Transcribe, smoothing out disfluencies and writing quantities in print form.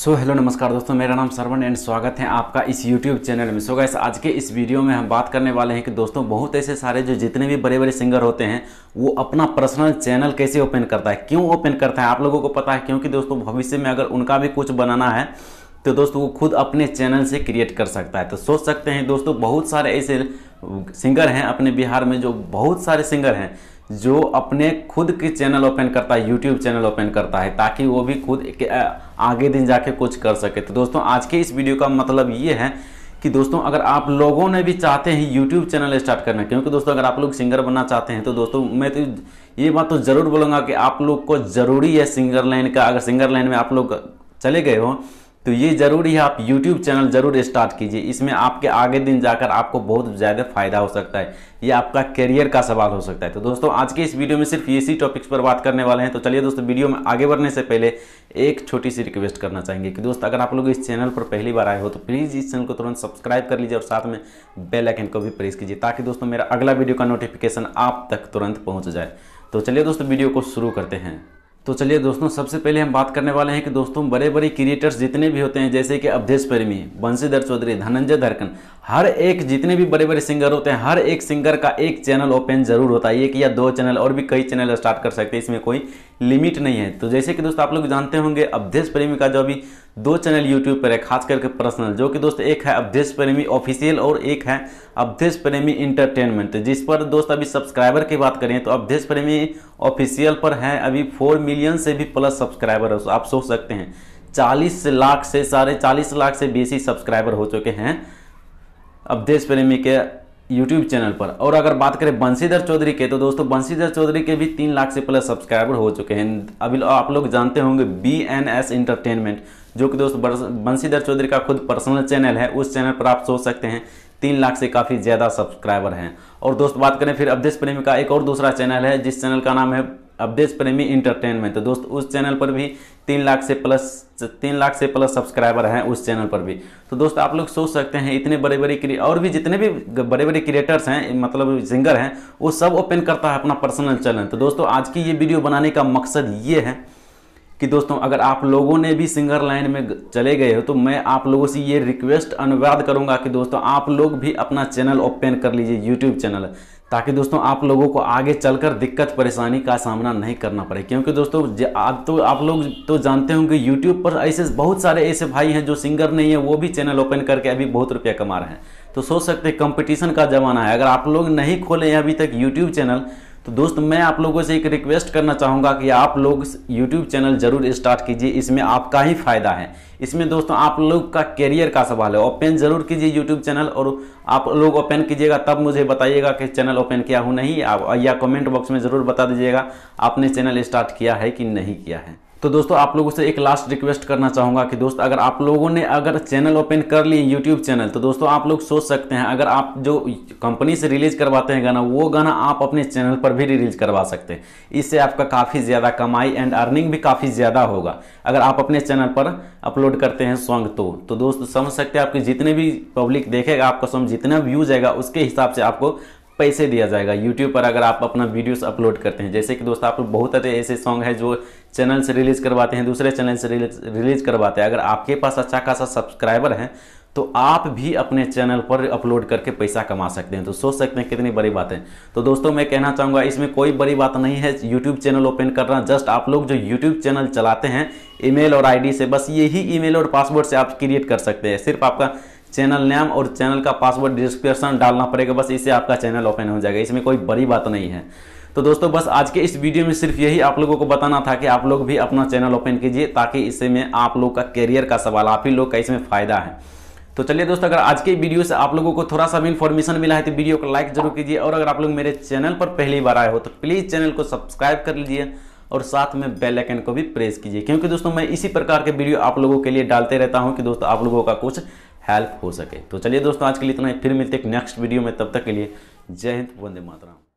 So hello नमस्कार दोस्तों, मेरा नाम श्रवण एंड स्वागत है आपका इस यूट्यूब चैनल में। सो गाइस, आज के इस वीडियो में हम बात करने वाले हैं कि दोस्तों बहुत ऐसे सारे जो जितने भी बड़े बड़े सिंगर होते हैं वो अपना पर्सनल चैनल कैसे ओपन करता है, क्यों ओपन करता है। आप लोगों को पता है क्योंकि दोस्तों भविष्य में अगर उनका भी कुछ बनाना है तो दोस्तों वो खुद अपने चैनल से क्रिएट कर सकता है। तो सोच सकते हैं दोस्तों, बहुत सारे ऐसे सिंगर हैं अपने बिहार में, जो बहुत सारे सिंगर हैं जो अपने खुद के चैनल ओपन करता है, यूट्यूब चैनल ओपन करता है, ताकि वो भी खुद आगे दिन जाके कुछ कर सके। तो दोस्तों आज के इस वीडियो का मतलब ये है कि दोस्तों अगर आप लोगों ने भी चाहते हैं यूट्यूब चैनल स्टार्ट करना, क्योंकि दोस्तों अगर आप लोग सिंगर बनना चाहते हैं तो दोस्तों मैं तो ये बात तो ज़रूर बोलूँगा कि आप लोग को ज़रूरी है सिंगर लाइन का, अगर सिंगर लाइन में आप लोग चले गए हो तो ये ज़रूरी है आप YouTube चैनल ज़रूर स्टार्ट कीजिए। इसमें आपके आगे दिन जाकर आपको बहुत ज़्यादा फायदा हो सकता है, ये आपका करियर का सवाल हो सकता है। तो दोस्तों आज के इस वीडियो में सिर्फ इसी टॉपिक्स पर बात करने वाले हैं। तो चलिए दोस्तों, वीडियो में आगे बढ़ने से पहले एक छोटी सी रिक्वेस्ट करना चाहेंगे कि दोस्तों अगर आप लोग इस चैनल पर पहली बार आए हो तो प्लीज़ इस चैनल को तुरंत सब्सक्राइब कर लीजिए और साथ में बेल आइकन को भी प्रेस कीजिए, ताकि दोस्तों मेरा अगला वीडियो का नोटिफिकेशन आप तक तुरंत पहुँच जाए। तो चलिए दोस्तों वीडियो को शुरू करते हैं। तो चलिए दोस्तों, सबसे पहले हम बात करने वाले हैं कि दोस्तों बड़े बड़े क्रिएटर्स जितने भी होते हैं, जैसे कि अवधेश प्रेमी, बंसीधर चौधरी, धनंजय धरकन, हर एक जितने भी बड़े बड़े सिंगर होते हैं, हर एक सिंगर का एक चैनल ओपन ज़रूर होता है। एक या दो चैनल, और भी कई चैनल स्टार्ट कर सकते हैं, इसमें कोई लिमिट नहीं है। तो जैसे कि दोस्तों आप लोग जानते होंगे अवधेश प्रेमी का जो अभी दो चैनल यूट्यूब पर है, खास करके पर्सनल, जो कि दोस्तों एक है अवधेश प्रेमी ऑफिशियल और एक है अवधेश प्रेमी इंटरटेनमेंट, जिस पर दोस्त अभी सब्सक्राइबर की बात करें तो अवधेश प्रेमी ऑफिशियल पर है अभी 4 मिलियन से भी प्लस सब्सक्राइबर है। आप सोच सकते हैं 40 लाख से, साढ़े 40 लाख से बेसी सब्सक्राइबर हो चुके हैं अवधेश प्रेमी के यूट्यूब चैनल पर। और अगर बात करें बंसीधर चौधरी के, तो दोस्तों बंसीधर चौधरी के भी 3 लाख से प्लस सब्सक्राइबर हो चुके हैं। अभी आप लोग जानते होंगे BNS एंटरटेनमेंट, जो कि दोस्तों बंसीधर चौधरी का खुद पर्सनल चैनल है, उस चैनल पर आप सोच सकते हैं 3 लाख से काफ़ी ज़्यादा सब्सक्राइबर हैं। और दोस्त बात करें फिर अवधेश प्रेमी का एक और दूसरा चैनल है जिस चैनल का नाम है अवधेश प्रेमी इंटरटेनमेंट, तो दोस्त उस चैनल पर भी 3 लाख से प्लस सब्सक्राइबर हैं उस चैनल पर भी। तो दोस्त आप लोग सोच सकते हैं इतने बड़े बड़े और भी जितने भी बड़े बड़े क्रिएटर्स हैं, मतलब सिंगर हैं, वो सब ओपन करता है अपना पर्सनल चैनल। तो दोस्तों आज की ये वीडियो बनाने का मकसद ये है कि दोस्तों अगर आप लोगों ने भी सिंगर लाइन में चले गए हो तो मैं आप लोगों से ये रिक्वेस्ट अनुवाद करूंगा कि दोस्तों आप लोग भी अपना चैनल ओपन कर लीजिए, यूट्यूब चैनल, ताकि दोस्तों आप लोगों को आगे चलकर दिक्कत परेशानी का सामना नहीं करना पड़े। क्योंकि दोस्तों आज तो आप लोग तो जानते होंगे यूट्यूब पर ऐसे बहुत सारे ऐसे भाई हैं जो सिंगर नहीं है वो भी चैनल ओपन करके अभी बहुत रुपया कमा रहे हैं। तो सोच सकते हैं कंपटीशन का ज़माना है। अगर आप लोग नहीं खोले हैं अभी तक यूट्यूब चैनल तो दोस्त मैं आप लोगों से एक रिक्वेस्ट करना चाहूँगा कि आप लोग YouTube चैनल ज़रूर स्टार्ट कीजिए, इसमें आपका ही फ़ायदा है। इसमें दोस्तों आप लोग का कैरियर का सवाल है। ओपन ज़रूर कीजिए YouTube चैनल, और आप लोग ओपन कीजिएगा तब मुझे बताइएगा कि चैनल ओपन किया हूँ नहीं, या कमेंट बॉक्स में ज़रूर बता दीजिएगा आपने चैनल स्टार्ट किया है कि नहीं किया है। तो दोस्तों आप लोगों से एक लास्ट रिक्वेस्ट करना चाहूँगा कि दोस्त अगर आप लोगों ने अगर चैनल ओपन कर लिए यूट्यूब चैनल तो दोस्तों आप लोग सोच सकते हैं, अगर आप जो कंपनी से रिलीज़ करवाते हैं गाना, वो गाना आप अपने चैनल पर भी रिलीज़ करवा सकते हैं। इससे आपका काफ़ी ज़्यादा कमाई एंड अर्निंग भी काफ़ी ज़्यादा होगा अगर आप अपने चैनल पर अपलोड करते हैं सॉन्ग। तो दोस्तों समझ सकते हैं आपके जितने भी पब्लिक देखेगा, आपका सॉन्ग जितना व्यूज़ आएगा उसके हिसाब से आपको पैसे दिया जाएगा यूट्यूब पर, अगर आप अपना वीडियोस अपलोड करते हैं। जैसे कि दोस्तों आप बहुत सारे ऐसे सॉन्ग हैं जो चैनल से रिलीज़ करवाते हैं, दूसरे चैनल से रिलीज़ करवाते हैं। अगर आपके पास अच्छा खासा सब्सक्राइबर हैं तो आप भी अपने चैनल पर अपलोड करके पैसा कमा सकते हैं। तो सोच सकते हैं कितनी बड़ी बात है। तो दोस्तों मैं कहना चाहूँगा इसमें कोई बड़ी बात नहीं है यूट्यूब चैनल ओपन करना। जस्ट आप लोग जो यूट्यूब चैनल चलाते हैं ईमेल और आईडी से, बस यही ईमेल और पासवर्ड से आप क्रिएट कर सकते हैं। सिर्फ आपका चैनल नेम और चैनल का पासवर्ड डिस्क्रिप्शन डालना पड़ेगा, बस इससे आपका चैनल ओपन हो जाएगा, इसमें कोई बड़ी बात नहीं है। तो दोस्तों बस आज के इस वीडियो में सिर्फ यही आप लोगों को बताना था कि आप लोग भी अपना चैनल ओपन कीजिए, ताकि इससे में आप लोग का करियर का सवाल, आप ही लोग का इसमें फ़ायदा है। तो चलिए दोस्तों अगर आज के वीडियो से आप लोगों को थोड़ा सा भी इन्फॉर्मेशन मिला है तो वीडियो को लाइक जरूर कीजिए, और अगर आप लोग मेरे चैनल पर पहली बार आए हो तो प्लीज़ चैनल को सब्सक्राइब कर लीजिए और साथ में बेल आइकन को भी प्रेस कीजिए, क्योंकि दोस्तों मैं इसी प्रकार के वीडियो आप लोगों के लिए डालते रहता हूँ कि दोस्तों आप लोगों का कुछ हेल्प हो सके। तो चलिए दोस्तों आज के लिए इतना ही, फिर मिलते हैं नेक्स्ट वीडियो में। तब तक के लिए जय हिंद, वंदे मातरम।